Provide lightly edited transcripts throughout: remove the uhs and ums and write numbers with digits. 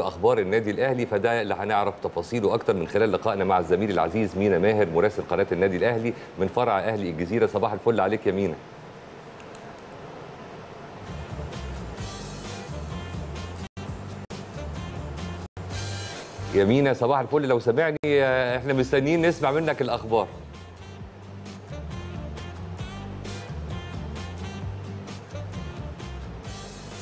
لأخبار النادي الأهلي، فده اللي هنعرف تفاصيله أكتر من خلال لقائنا مع الزميل العزيز مينا ماهر مراسل قناة النادي الأهلي من فرع أهلي الجزيرة. صباح الفل عليك يا مينا. يا مينا صباح الفل، لو سمعني احنا مستنيين نسمع منك الأخبار.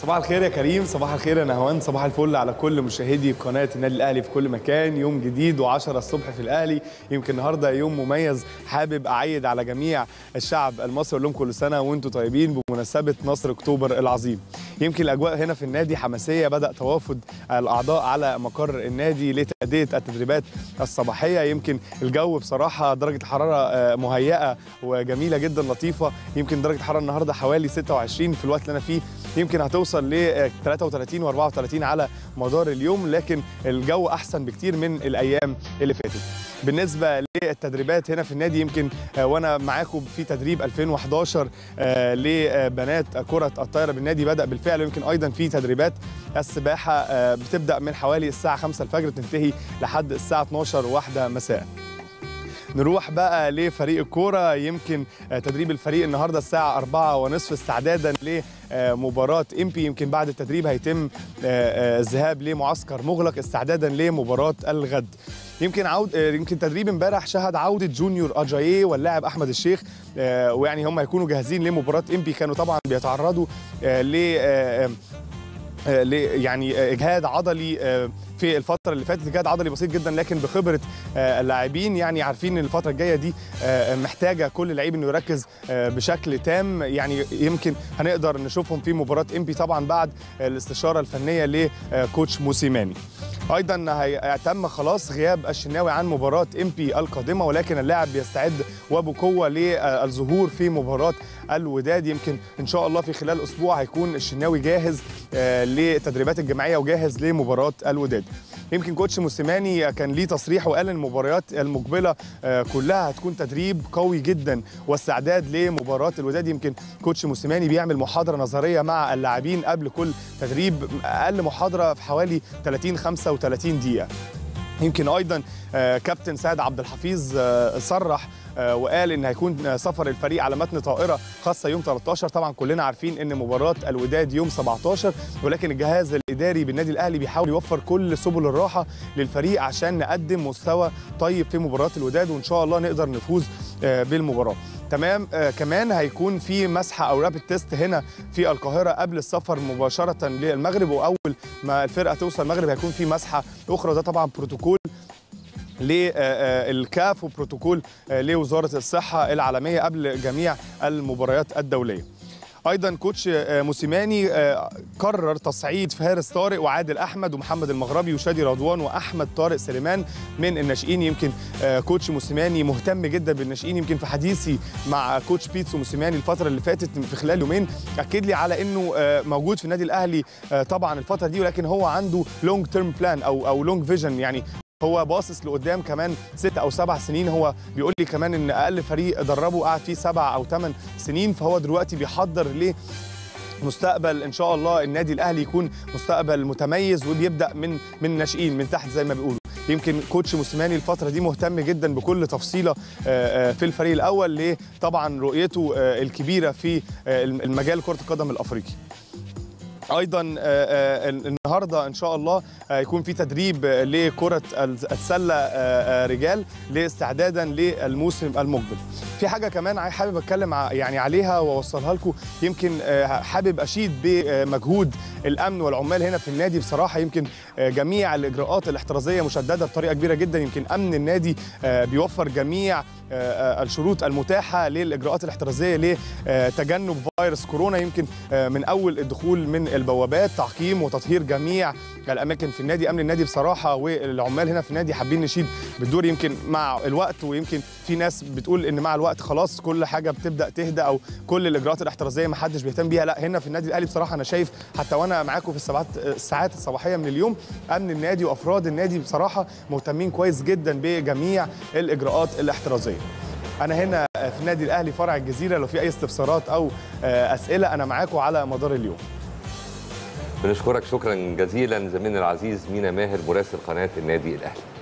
صباح الخير يا كريم، صباح الخير يا نهوان، صباح الفل على كل مشاهدي قناة النادي الأهلي في كل مكان. يوم جديد و10 الصبح في الأهلي، يمكن النهارده يوم مميز. حابب أعيد على جميع الشعب المصري لهم كل سنة وأنتم طيبين بمناسبة نصر أكتوبر العظيم. يمكن الأجواء هنا في النادي حماسية، بدأ توافد الأعضاء على مقر النادي لتأدية التدريبات الصباحية. يمكن الجو بصراحة درجة الحرارة مهيئة وجميلة جدا لطيفة، يمكن درجة الحرارة النهارده حوالي 26 في الوقت اللي أنا فيه، يمكن هتوصل ل 33 و 34 على مدار اليوم، لكن الجو أحسن بكتير من الأيام اللي فاتت. بالنسبة للتدريبات هنا في النادي، يمكن وأنا معاكم في تدريب 2011 لبنات كرة الطايرة بالنادي بدأ بالفعل. يمكن أيضا في تدريبات السباحة بتبدأ من حوالي الساعة 5 الفجر تنتهي لحد الساعة 12:01 مساء. نروح بقى لفريق الكورة، يمكن تدريب الفريق النهاردة الساعة 4:30 استعدادا لمباراة إمبي. يمكن بعد التدريب هيتم الذهاب لمعسكر مغلق استعدادا لمباراة الغد. يمكن تدريب امبارح شهد عوده جونيور اجايي واللاعب احمد الشيخ، ويعني هم هيكونوا جاهزين لمباراه امبي. كانوا طبعا بيتعرضوا يعني اجهاد عضلي في الفتره اللي فاتت، اجهاد عضلي بسيط جدا، لكن بخبره اللاعبين يعني عارفين ان الفتره الجايه دي محتاجه كل لعيب انه يركز بشكل تام. يعني يمكن هنقدر نشوفهم في مباراه امبي طبعا بعد الاستشاره الفنيه لكوتش موسيماني. ايضا هيتم خلاص غياب الشناوي عن مباراه امبي القادمه، ولكن اللاعب بيستعد وبقوه للظهور في مباراه الوداد. يمكن ان شاء الله في خلال اسبوع هيكون الشناوي جاهز لتدريبات الجماعيه وجاهز لمباراه الوداد. يمكن كوتش موسيماني كان ليه تصريح وقال ان المباريات المقبله كلها هتكون تدريب قوي جدا واستعداد لمباراه الوداد. يمكن كوتش موسيماني بيعمل محاضره نظريه مع اللاعبين قبل كل تدريب، اقل محاضره في حوالي 30-35 دقيقه. يمكن ايضا كابتن سعد عبد الحفيظ صرح وقال ان هيكون سفر الفريق على متن طائره خاصه يوم 13. طبعا كلنا عارفين ان مباراه الوداد يوم 17، ولكن الجهاز الاداري بالنادي الاهلي بيحاول يوفر كل سبل الراحه للفريق عشان نقدم مستوى طيب في مباراه الوداد، وان شاء الله نقدر نفوز بالمباراه. تمام. كمان هيكون في مسحه او رابيد تيست هنا في القاهره قبل السفر مباشره للمغرب، واول ما الفرقه توصل المغرب هيكون في مسحه اخرى. ده طبعا بروتوكول للكاف وبروتوكول لوزارة الصحة العالمية قبل جميع المباريات الدولية. أيضا كوتش موسيماني قرر تصعيد فارس طارق وعادل أحمد ومحمد المغربي وشادي رضوان وأحمد طارق سليمان من الناشئين. يمكن كوتش موسيماني مهتم جدا بالناشئين. يمكن في حديثي مع كوتش بيتسو موسيماني الفترة اللي فاتت في خلال يومين أكد لي على أنه موجود في النادي الأهلي طبعا الفترة دي، ولكن هو عنده لونج تيرم بلان أو لونج فيجن، يعني هو باصص لقدام كمان 6 أو 7 سنين. هو بيقول لي كمان ان اقل فريق دربه قعد فيه 7 أو 8 سنين، فهو دلوقتي بيحضر ليه مستقبل ان شاء الله النادي الاهلي يكون مستقبل متميز، وبيبدا من ناشئين من تحت زي ما بيقولوا. يمكن كوتش موسيماني الفتره دي مهتم جدا بكل تفصيله في الفريق الاول لطبعا رؤيته الكبيره في المجال كره القدم الافريقي. ايضا النهارده ان شاء الله هيكون في تدريب لكره السله رجال لاستعدادا للموسم المقبل. في حاجه كمان حابب اتكلم يعني عليها واوصلها لكم. يمكن حابب اشيد بمجهود الامن والعمال هنا في النادي. بصراحه يمكن جميع الاجراءات الاحترازيه مشدده بطريقه كبيره جدا. يمكن امن النادي بيوفر جميع الشروط المتاحه للاجراءات الاحترازيه لتجنب فيروس كورونا. يمكن من اول الدخول من البوابات تعقيم وتطهير جميع الاماكن في النادي. امن النادي بصراحه والعمال هنا في النادي حابين نشيد بالدور يمكن مع الوقت، ويمكن في ناس بتقول ان مع الوقت خلاص كل حاجه بتبدا تهدى او كل الاجراءات الاحترازيه ما حدش بيهتم بيها. لا، هنا في النادي الاهلي بصراحه انا شايف حتى وانا معاكم في الساعات الصباحيه من اليوم امن النادي وافراد النادي بصراحه مهتمين كويس جدا بجميع الاجراءات الاحترازيه. انا هنا في النادي الاهلي فرع الجزيره، لو في اي استفسارات او اسئله انا معاكم على مدار اليوم. بنشكرك شكرا جزيلا زميلنا العزيز مينا ماهر مراسل قناة النادي الأهلي.